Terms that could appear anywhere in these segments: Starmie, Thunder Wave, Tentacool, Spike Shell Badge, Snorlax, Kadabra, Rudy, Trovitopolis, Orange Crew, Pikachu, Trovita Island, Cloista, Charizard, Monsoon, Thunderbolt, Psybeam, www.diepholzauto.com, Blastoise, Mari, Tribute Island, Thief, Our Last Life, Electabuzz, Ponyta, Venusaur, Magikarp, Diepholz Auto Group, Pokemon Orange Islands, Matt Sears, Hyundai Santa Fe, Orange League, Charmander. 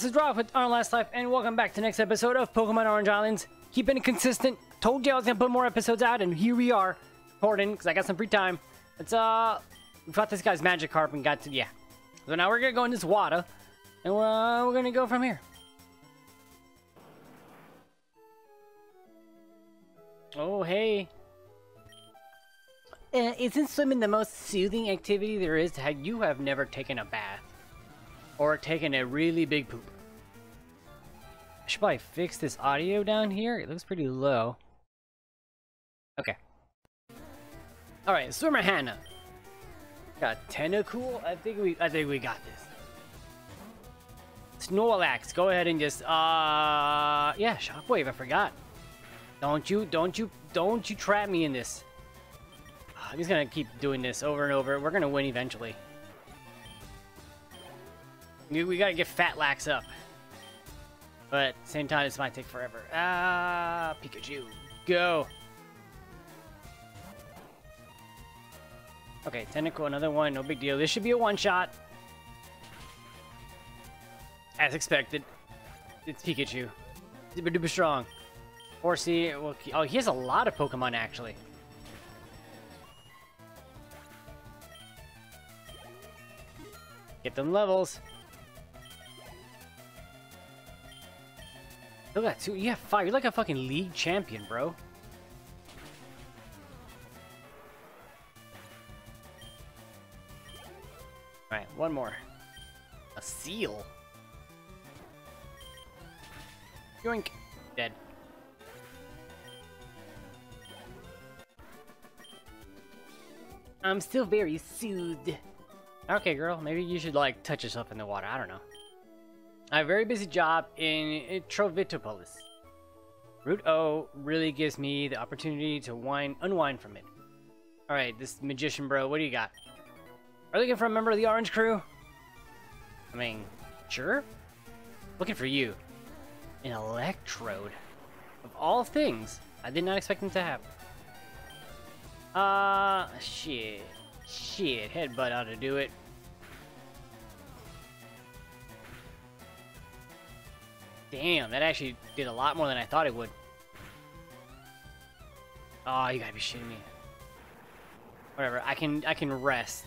guys, it's Rob with Our Last Life, and welcome back to the next episode of Pokemon Orange Islands. Keeping it consistent. Told you I was going to put more episodes out, and here we are. Recording, because I got some free time. Let's, we fought this guy's Magikarp and got to, yeah. So now we're going to go in this water, and we're going to go from here. Oh, hey. Isn't swimming the most soothing activity there is? You have never taken a bath. Or taking a really big poop. I should probably fix this audio down here. It looks pretty low. Okay. Alright, Swimmer Hannah. Got Tentacool. I think we got this. Snorlax, go ahead and just yeah, Shockwave, I forgot. Don't you trap me in this. I'm just gonna keep doing this over and over. We're gonna win eventually. We gotta get Fatlax up. But, same time, this might take forever. Ah, Pikachu. Go! Okay, Tentacool, another one. No big deal. This should be a one-shot. As expected. It's Pikachu. Super duper strong. Horsey. Well, oh, he has a lot of Pokemon, actually. Get them levels. Look at that, you have 5. You're like a fucking league champion, bro. Alright, one more. A seal. Yoink. Dead. I'm still very soothed. Okay, girl, maybe you should, like, touch yourself in the water. I don't know. I have a very busy job in Trovitopolis. Route O really gives me the opportunity to unwind from it. Alright, this magician bro, what do you got? Are you looking for a member of the Orange Crew? I mean, sure? Looking for you. An Electrode. Of all things, I did not expect him to happen. Shit. Shit, headbutt ought to do it. Damn, that actually did a lot more than I thought it would. Oh, you gotta be shitting me. Whatever, I can rest.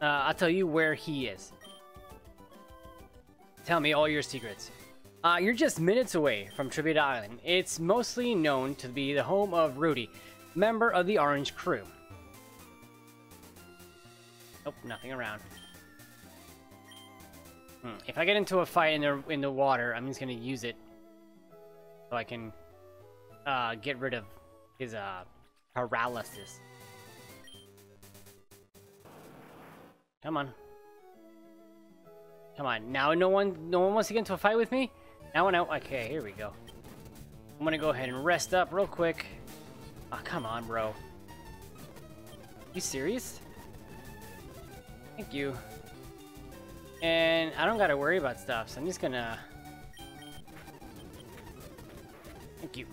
I'll tell you where he is. Tell me all your secrets. You're just minutes away from Tribute Island. It's mostly known to be the home of Rudy, member of the Orange Crew. Nope, nothing around. If I get into a fight in the water, I'm just gonna use it so I can get rid of his paralysis. Come on, come on! Now no one wants to get into a fight with me. Now okay, here we go. I'm gonna go ahead and rest up real quick. Oh, come on, bro. You serious? Thank you. And I don't gotta worry about stuff, so I'm just gonna... Thank you.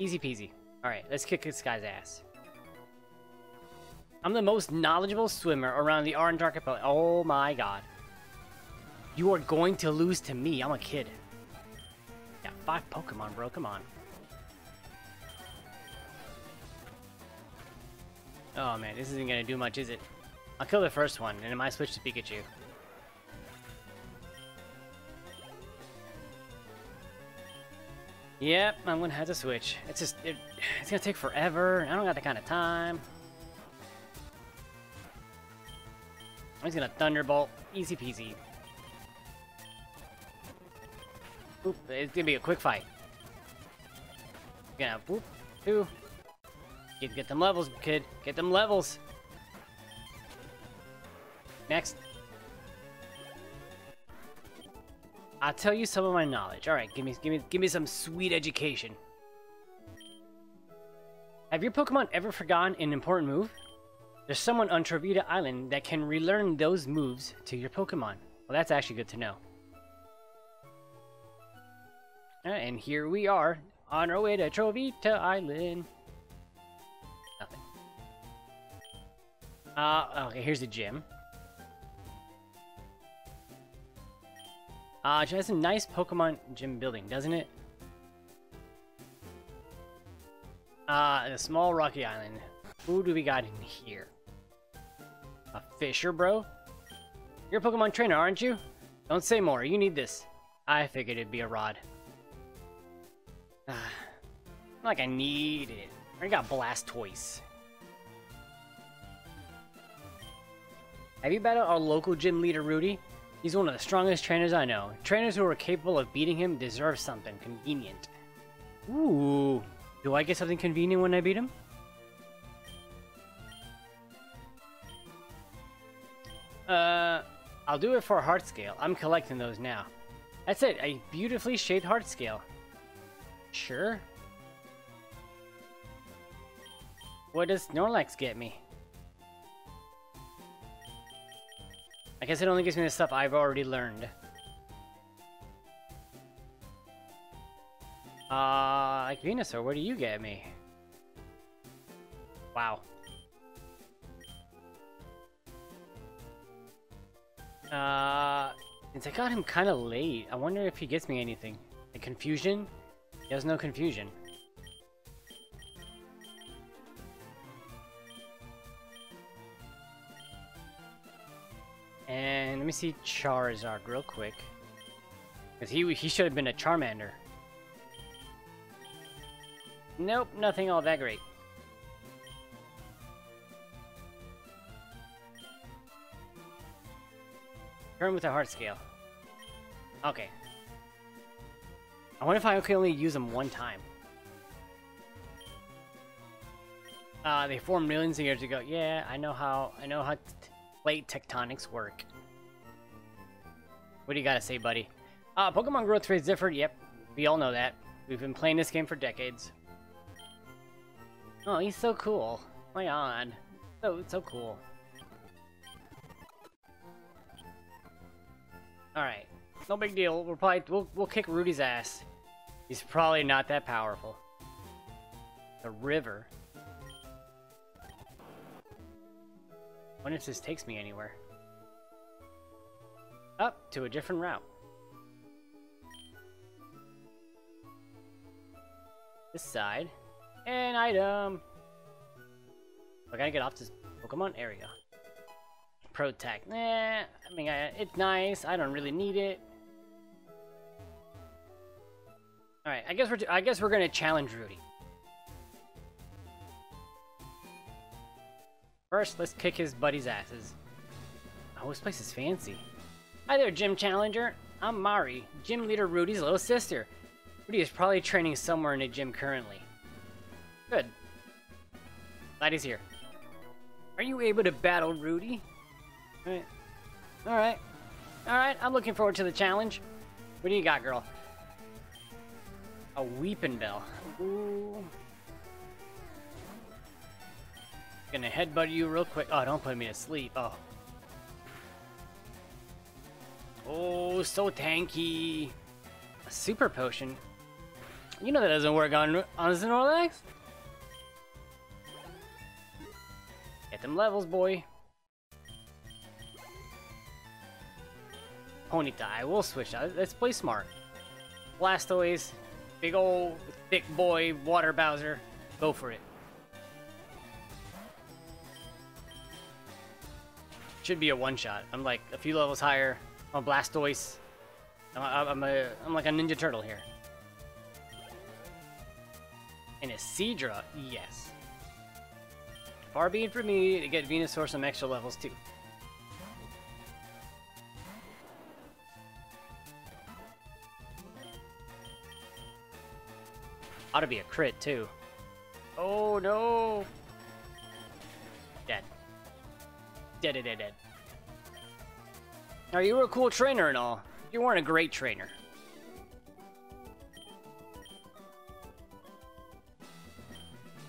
Easy peasy. Alright, let's kick this guy's ass. I'm the most knowledgeable swimmer around the Orange Archipelago. Oh my god. You are going to lose to me. I'm a kid. Got 5 Pokemon, bro. Come on. Oh man, this isn't gonna do much, is it? I'll kill the first one, and then I might switch to Pikachu. Yep, I'm gonna have to switch. It's just, it's gonna take forever. I don't got that kind of time. I'm just gonna Thunderbolt. Easy peasy. Oop, it's gonna be a quick fight. Gonna whoop, two. Get them levels, kid. Get them levels. Next. I'll tell you some of my knowledge. All right, give me some sweet education. Have your Pokemon ever forgotten an important move? There's someone on Trovita Island that can relearn those moves to your Pokemon. Well, that's actually good to know. All right, and here we are on our way to Trovita Island. Nothing. Okay, here's the gym. It has a nice Pokemon gym building, doesn't it? A small rocky island. Who do we got in here? A Fisher, bro? You're a Pokemon trainer, aren't you? Don't say more, you need this. I figured it'd be a rod. Like I need it. I already got Blastoise. Have you battled our local gym leader, Rudy? He's one of the strongest trainers I know. Trainers who are capable of beating him deserve something convenient. Ooh. Do I get something convenient when I beat him? I'll do it for a heart scale. I'm collecting those now. That's it, a beautifully shaped heart scale. Sure. What does Snorlax get me? I guess it only gives me the stuff I've already learned. Like Venusaur, what do you get me? Wow. Since I got him kind of late, I wonder if he gets me anything. Like confusion? There's no confusion. And let me see Charizard real quick, because he should have been a Charmander. Nope, nothing all that great. Turn with a heart scale. Okay. I wonder if I can only use them one time. They formed millions of years ago. Yeah, I know how plate tectonics work. What do you gotta say, buddy? Pokemon growth rate's different. Yep, we all know that. We've been playing this game for decades. Oh, he's so cool. My God, so cool. All right, no big deal. We'll kick Rudy's ass. He's probably not that powerful. The river. I wonder if this takes me anywhere. Up to a different route. This side. An item. I gotta get off this Pokemon area. Protect. Nah, I mean, it's nice. I don't really need it. All right, I guess we're gonna challenge Rudy. First, let's kick his buddy's asses. Oh, this place is fancy. Hi there, Gym Challenger. I'm Mari, Gym Leader Rudy's little sister. Rudy is probably training somewhere in a gym currently. Good. Glad he's here. Are you able to battle Rudy? Alright. Alright. Alright, I'm looking forward to the challenge. What do you got, girl? A Weeping Bell. Ooh. Gonna headbutt you real quick. Oh, don't put me to sleep. Oh. Oh, so tanky. A super potion. You know that doesn't work on Snorlax. Get them levels, boy. Ponyta, I will switch out. Let's play smart. Blastoise, big old thick boy, water Bowser. Go for it. Should be a one-shot. I'm like a few levels higher. I'm a Blastoise. I'm like a Ninja Turtle here. And a Seedra, yes. Far be it for me to get Venusaur some extra levels too. Ought to be a crit too. Oh no! Dead. Now you were a cool trainer and all. You weren't a great trainer.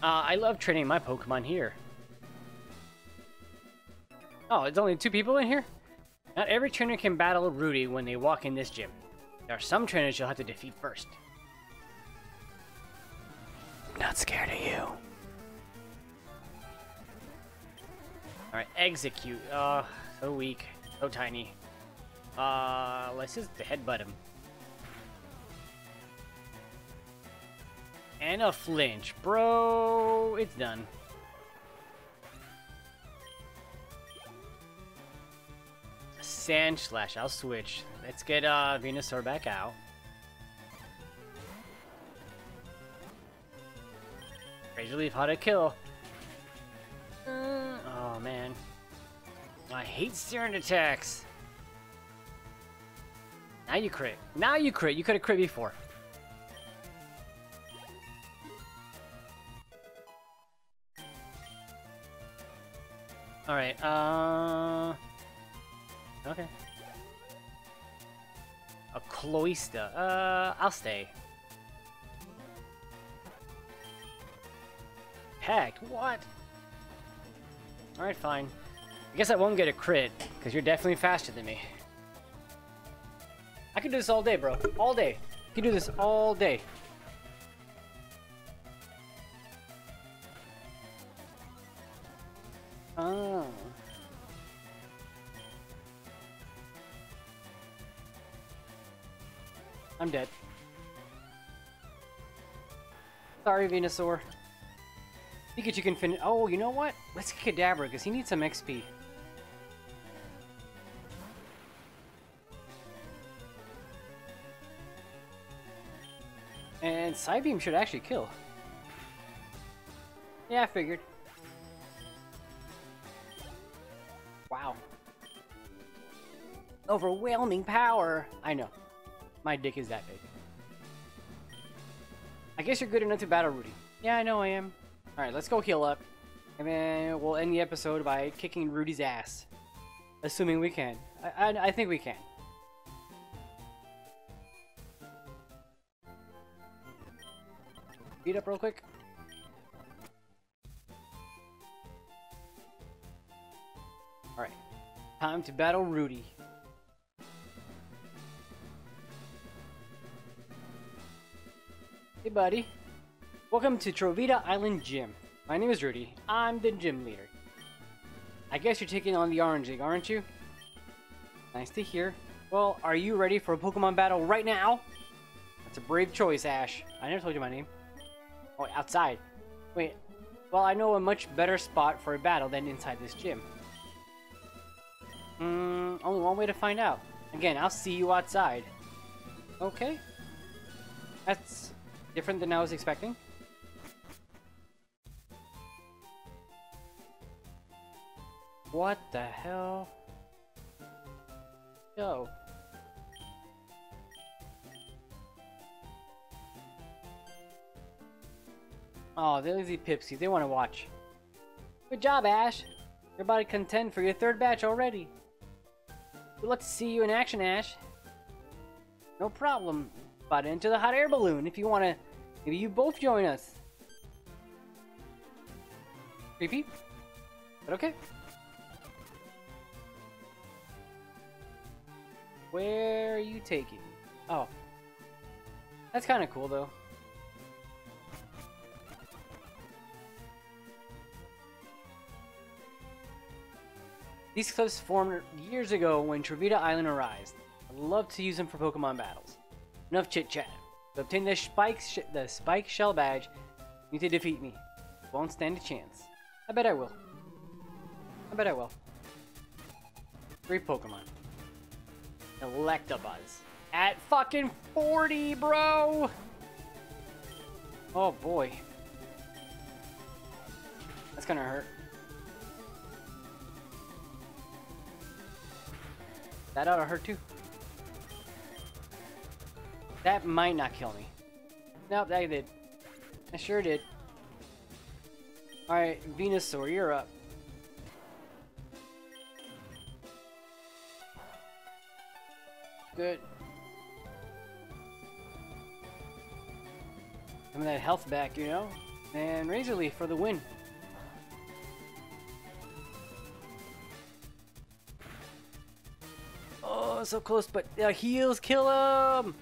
I love training my Pokemon here. Oh, it's only two people in here? Not every trainer can battle Rudy when they walk in this gym. There are some trainers you'll have to defeat first. Not scared of you. Alright, execute. So weak. So tiny. let's just headbutt him. And a flinch. Bro, it's done. Sand Slash, I'll switch. Let's get Venusaur back out. Razor Leaf, how to kill. Oh man. I hate Serrant attacks. Now you crit. Now you crit. You could have crit before. Alright, okay. A Cloista. I'll stay. Heck, what? Alright, fine. I guess I won't get a crit, because you're definitely faster than me. I can do this all day, bro. All day. I can do this all day. Oh. I'm dead. Sorry, Venusaur. Pikachu can finish. Oh, you know what? Let's get Kadabra, because he needs some XP. And Psybeam should actually kill. Yeah, I figured. Wow. Overwhelming power! I know. My dick is that big. I guess you're good enough to battle Rudy. Yeah, I know I am. Alright, let's go heal up, and then we'll end the episode by kicking Rudy's ass. Assuming we can. I think we can. Beat up real quick. Alright, time to battle Rudy. Hey buddy. Welcome to Trovita Island Gym. My name is Rudy. I'm the gym leader. I guess you're taking on the Orange League, aren't you? Nice to hear. Well, are you ready for a Pokemon battle right now? That's a brave choice, Ash. I never told you my name. Oh, outside. Wait. Well, I know a much better spot for a battle than inside this gym. Only one way to find out. Again, I'll see you outside. Okay. That's different than I was expecting. What the hell? Yo. Oh, the lazy Pipsy. They want to watch. Good job, Ash. You're about to contend for your third batch already. We'd love to see you in action, Ash. No problem. But into the hot air balloon if you want to. Maybe you both join us. Creepy. But okay. Where are you taking? Oh. That's kind of cool, though. These cliffs formed years ago when Trovita Island arised. I'd love to use them for Pokemon battles. Enough chit-chat. To obtain the Spike Shell Badge, you need to defeat me. Won't stand a chance. I bet I will. I bet I will. 3 Pokemon. Electabuzz. At fucking 40, bro! Oh boy. That's gonna hurt. That ought to hurt too. That might not kill me. Nope, that did. I sure did. Alright, Venusaur, you're up. Good. Some of that health back, you know? And Razor Leaf for the win. Oh, so close, but heals kill him!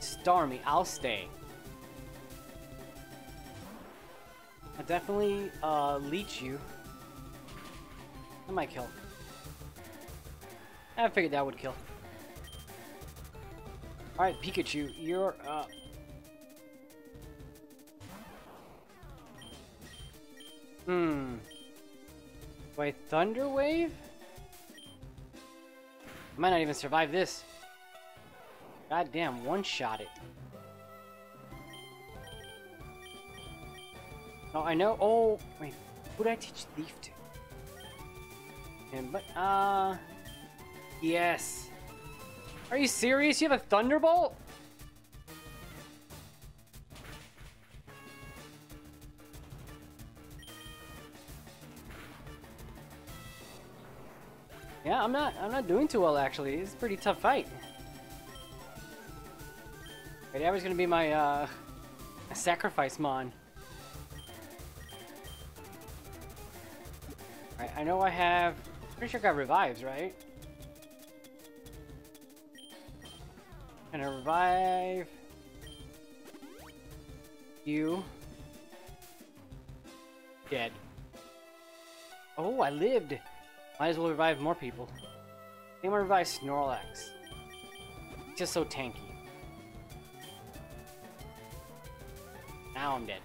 Starmie, I'll stay. I'll definitely leech you. That might kill. I figured that would kill. Alright, Pikachu, you're up. Wait, Thunder Wave? I might not even survive this. Goddamn, one-shot it. Oh, I know. Oh, wait. Who did I teach Thief to? Him, but, yes. Are you serious? You have a Thunderbolt? Yeah, I'm not doing too well, actually. It's a pretty tough fight. Right, that was gonna be my, sacrifice mon. Alright, I know I have... Pretty sure I got revives, right? Gonna revive... You. Dead. Oh, I lived! Might as well revive more people. I think I'm gonna revive Snorlax. It's just so tanky. Now I'm dead.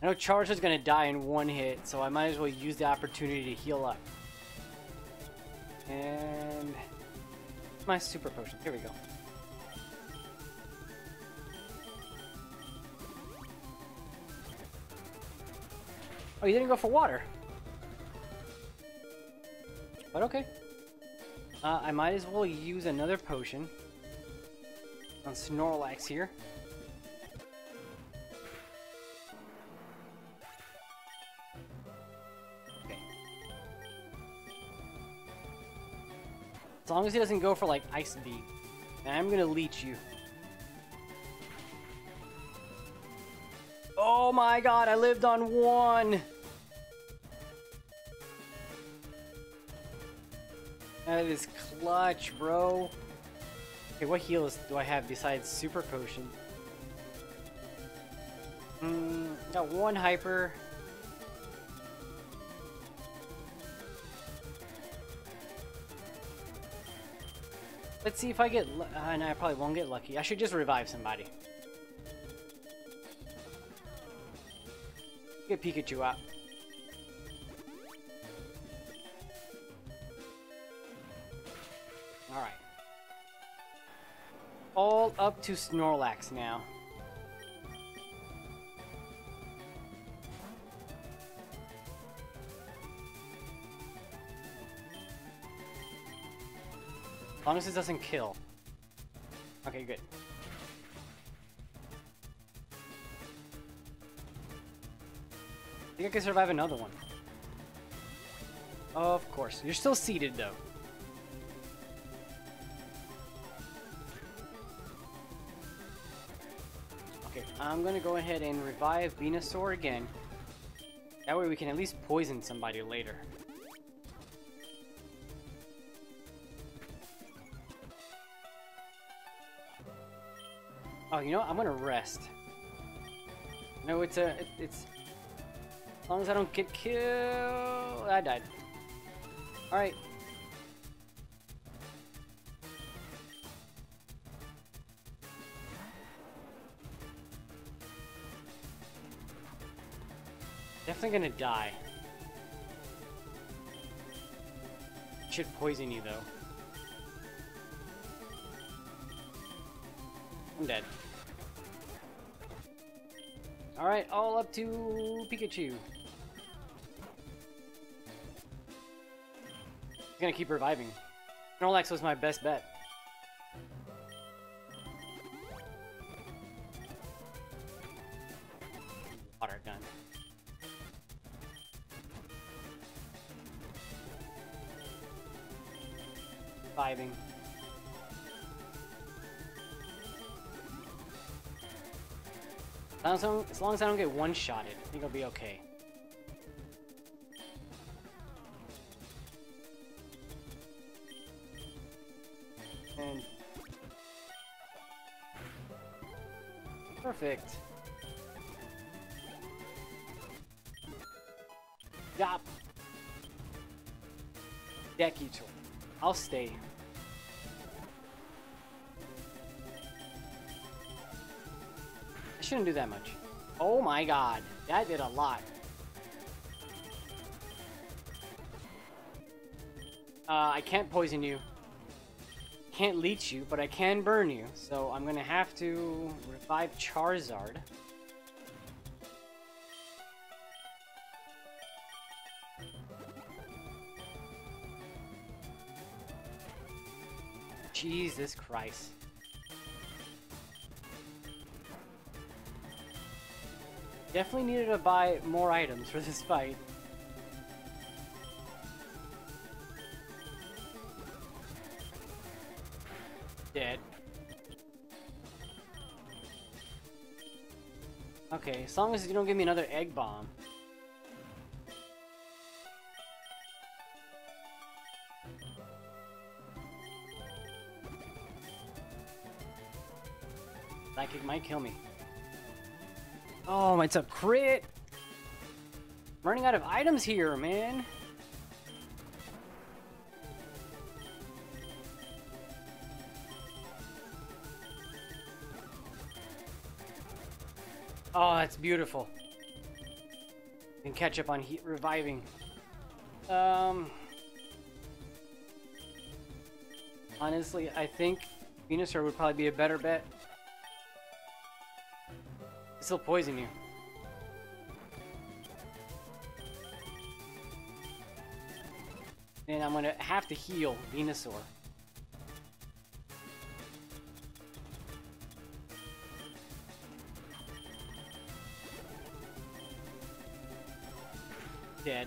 I know Charizard's gonna die in one hit, so I might as well use the opportunity to heal up. And... my super potion. Here we go. Oh, you didn't go for water. But okay. I might as well use another potion on Snorlax here. As long as he doesn't go for, like, Ice Beam. And I'm gonna leech you. Oh my god, I lived on one! That is clutch, bro. Okay, what heals do I have besides Super Potion? Got one Hyper. Let's see if I get... no, I probably won't get lucky. I should just revive somebody. Get Pikachu out. Alright. All up to Snorlax now. As long as it doesn't kill. Okay, good. I think I can survive another one. Of course. You're still seated, though. Okay, I'm gonna go ahead and revive Venusaur again. That way we can at least poison somebody later. Oh, you know what? I'm gonna rest. No, it's... As long as I don't get killed... I died. Alright. Definitely gonna die. It should poison you, though. I'm dead. Alright, all up to Pikachu. He's gonna keep reviving. Snorlax was my best bet. Water gun. Reviving. As long as I don't get one-shotted, I think I'll be okay. And... perfect. Stop. Dekicho. I'll stay here. I shouldn't do that much. Oh my god. That did a lot. I can't poison you. Can't leech you, but I can burn you. So I'm gonna have to revive Charizard. Jesus Christ. Definitely needed to buy more items for this fight. Dead. Okay, as long as you don't give me another egg bomb. That kick might kill me. Oh, it's a crit! I'm running out of items here, man! Oh, that's beautiful. Can catch up on heat reviving. Honestly, I think Venusaur would probably be a better bet. It's still poison you. And I'm gonna have to heal Venusaur. Dead.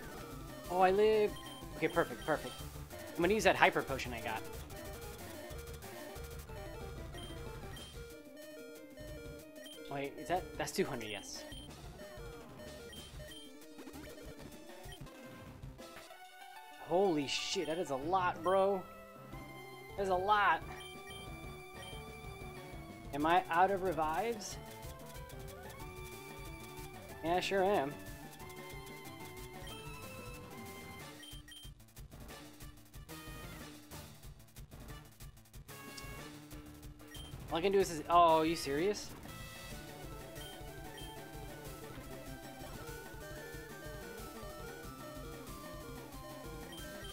Oh, I live. Okay, perfect, perfect. I'm gonna use that hyper potion I got. Wait, is that? That's 200, yes. Holy shit, that is a lot, bro. That is a lot. Am I out of revives? Yeah, I sure am. All I can do is... Oh, are you serious?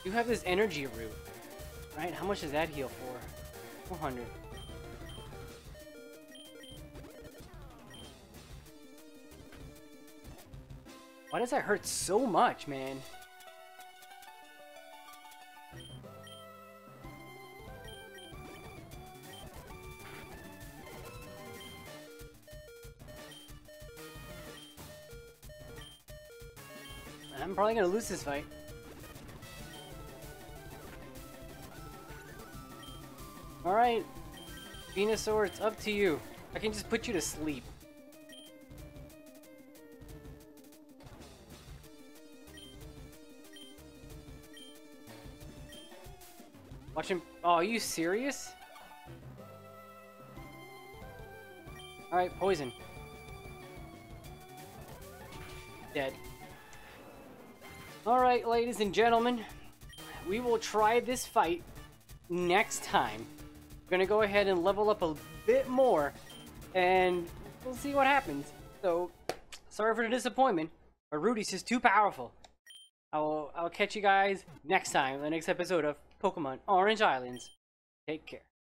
You have this energy root, right? How much does that heal for? 400. Why does that hurt so much, man? I'm probably gonna lose this fight. Alright, Venusaur, it's up to you. I can just put you to sleep. Watch him. Oh, are you serious? Alright, poison. Dead. All right, ladies and gentlemen, we will try this fight next time. We're gonna go ahead and level up a bit more, and we'll see what happens. So, sorry for the disappointment, but Rudy's just too powerful. I'll catch you guys next time in the next episode of Pokemon Orange Islands. Take care.